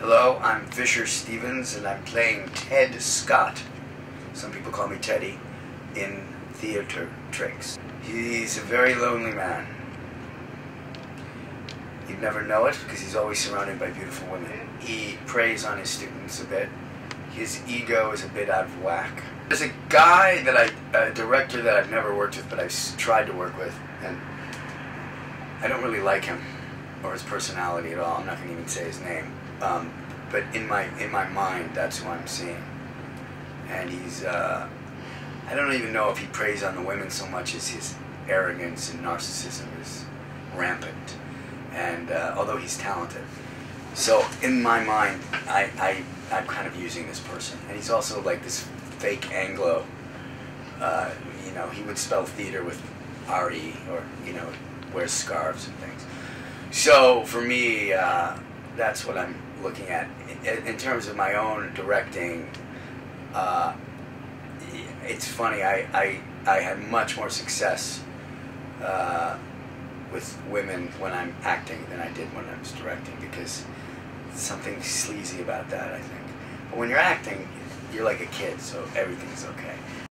Hello, I'm Fisher Stevens, and I'm playing Ted Scott, some people call me Teddy, in Theater Tricks. He's a very lonely man. You'd never know it, because he's always surrounded by beautiful women. He preys on his students a bit. His ego is a bit out of whack. There's a guy that a director that I've never worked with, but I've tried to work with, and I don't really like him, or his personality at all. I'm not going to even say his name. But in my mind, that's who I'm seeing. And he's, I don't even know if he preys on the women so much as his arrogance and narcissism is rampant. And although he's talented. So in my mind, I'm kind of using this person. And he's also like this fake Anglo, you know, he would spell theater with R-E, or, you know, wears scarves and things. So for me, that's what I'm looking at. In terms of my own directing, it's funny, I had much more success with women when I'm acting than I did when I was directing, because there's something sleazy about that, I think. But when you're acting, you're like a kid, so everything's okay.